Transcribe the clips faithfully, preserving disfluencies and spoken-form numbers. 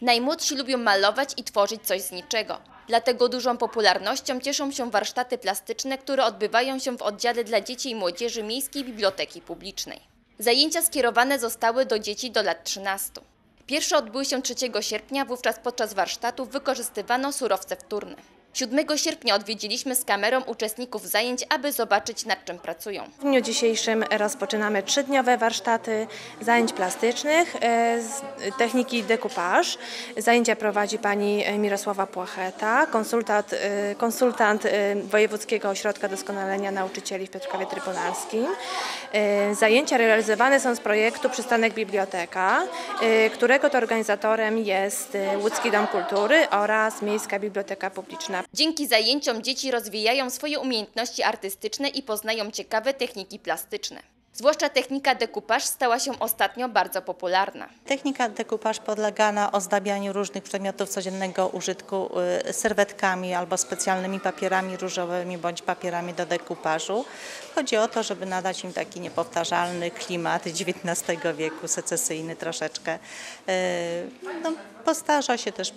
Najmłodsi lubią malować i tworzyć coś z niczego. Dlatego dużą popularnością cieszą się warsztaty plastyczne, które odbywają się w oddziale dla dzieci i młodzieży Miejskiej Biblioteki Publicznej. Zajęcia skierowane zostały do dzieci do lat trzynastu. Pierwsze odbyły się trzeciego sierpnia, wówczas podczas warsztatów wykorzystywano surowce wtórne. siódmego sierpnia odwiedziliśmy z kamerą uczestników zajęć, aby zobaczyć, nad czym pracują. W dniu dzisiejszym rozpoczynamy trzydniowe warsztaty zajęć plastycznych z techniki decoupage. Zajęcia prowadzi pani Mirosława Płacheta, konsultant, konsultant Wojewódzkiego Ośrodka Doskonalenia Nauczycieli w Piotrkowie Trybunalskim. Zajęcia realizowane są z projektu Przystanek Biblioteka, którego to organizatorem jest Łódzki Dom Kultury oraz Miejska Biblioteka Publiczna. Dzięki zajęciom dzieci rozwijają swoje umiejętności artystyczne i poznają ciekawe techniki plastyczne. Zwłaszcza technika decoupage stała się ostatnio bardzo popularna. Technika decoupage podlega na ozdabianiu różnych przedmiotów codziennego użytku serwetkami albo specjalnymi papierami różowymi bądź papierami do dekupażu. Chodzi o to, żeby nadać im taki niepowtarzalny klimat dziewiętnastego wieku, secesyjny troszeczkę. No, postarza się też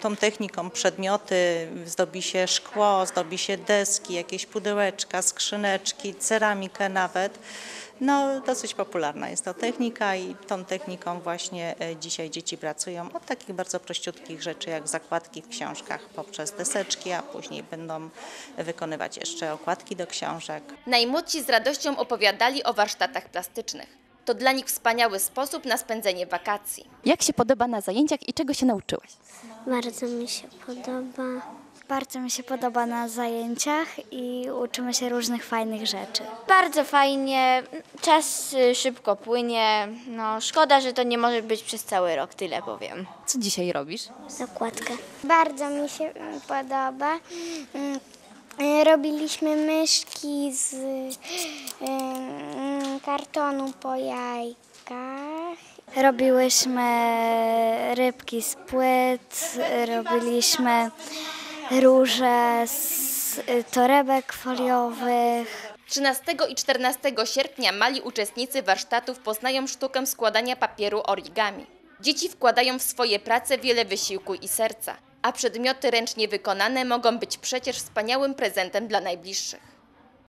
tą techniką przedmioty, zdobi się szkło, zdobi się deski, jakieś pudełeczka, skrzyneczki, ceramikę nawet. No, dosyć popularna jest to technika i tą techniką właśnie dzisiaj dzieci pracują od takich bardzo prościutkich rzeczy jak zakładki w książkach poprzez deseczki, a później będą wykonywać jeszcze okładki do książek. Najmłodsi z radością opowiadali o warsztatach plastycznych. To dla nich wspaniały sposób na spędzenie wakacji. Jak się podoba na zajęciach i czego się nauczyłaś? Bardzo mi się podoba. Bardzo mi się podoba na zajęciach i uczymy się różnych fajnych rzeczy. Bardzo fajnie, czas szybko płynie. No, szkoda, że to nie może być przez cały rok, tyle powiem. Co dzisiaj robisz? Zakładkę. Bardzo mi się podoba. Robiliśmy myszki z kartonu po jajkach. Robiłyśmy rybki z płyt, robiliśmy róże z torebek foliowych. trzynastego i czternastego sierpnia mali uczestnicy warsztatów poznają sztukę składania papieru origami. Dzieci wkładają w swoje prace wiele wysiłku i serca, a przedmioty ręcznie wykonane mogą być przecież wspaniałym prezentem dla najbliższych.